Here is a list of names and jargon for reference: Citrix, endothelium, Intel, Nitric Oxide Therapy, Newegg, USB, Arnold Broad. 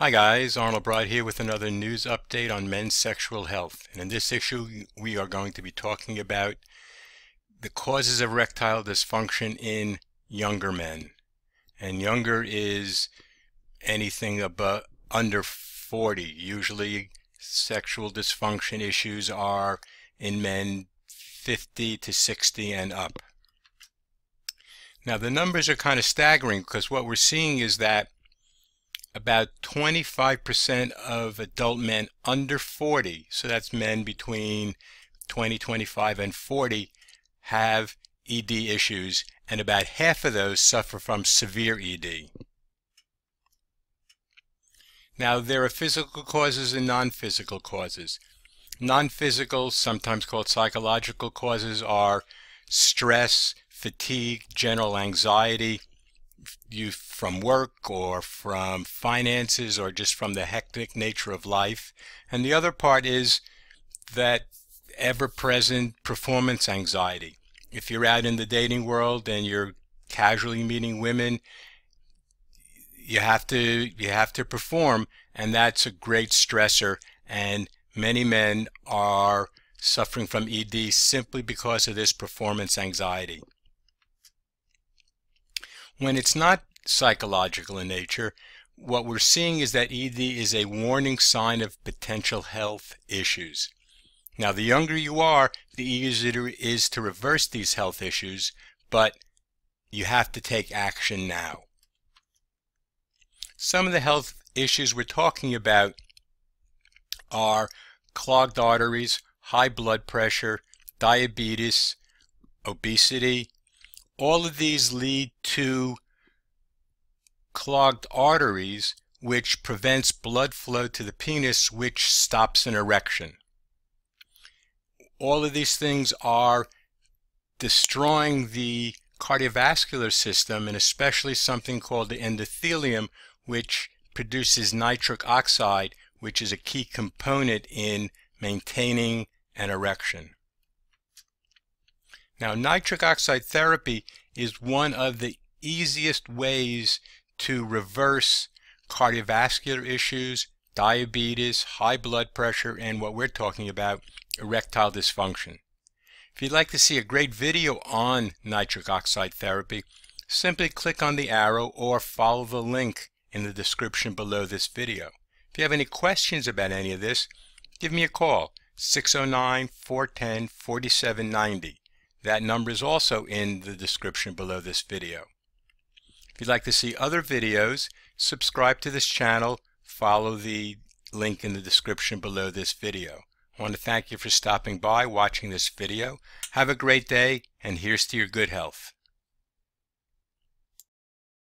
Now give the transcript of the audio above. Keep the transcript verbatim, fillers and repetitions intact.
Hi guys, Arnold Broad here with another news update on men's sexual health. And in this issue, we are going to be talking about the causes of erectile dysfunction in younger men. And younger is anything above under forty. Usually sexual dysfunction issues are in men fifty to sixty and up. Now the numbers are kind of staggering because what we're seeing is that about twenty-five percent of adult men under forty, so that's men between twenty, twenty-five, and forty, have E D issues, and about half of those suffer from severe E D. Now, there are physical causes and non-physical causes. Non-physical, sometimes called psychological causes, are stress, fatigue, general anxiety, you from work or from finances or just from the hectic nature of life. And the other part is that ever-present performance anxiety. If you're out in the dating world and you're casually meeting women, you have to you have to perform, and that's a great stressor, and many men are suffering from E D simply because of this performance anxiety. When it's not psychological in nature, what we're seeing is that E D is a warning sign of potential health issues. Now, the younger you are, the easier it is to reverse these health issues, but you have to take action now. Some of the health issues we're talking about are clogged arteries, high blood pressure, diabetes, obesity. All of these lead to clogged arteries, which prevents blood flow to the penis, which stops an erection. All of these things are destroying the cardiovascular system, and especially something called the endothelium, which produces nitric oxide, which is a key component in maintaining an erection. Now, nitric oxide therapy is one of the easiest ways to reverse cardiovascular issues, diabetes, high blood pressure, and what we're talking about, erectile dysfunction. If you'd like to see a great video on nitric oxide therapy, simply click on the arrow or follow the link in the description below this video. If you have any questions about any of this, give me a call, six oh nine, four one zero, four seven nine zero. That number is also in the description below this video. If you'd like to see other videos, subscribe to this channel, follow the link in the description below this video. I want to thank you for stopping by, watching this video. Have a great day, and here's to your good health.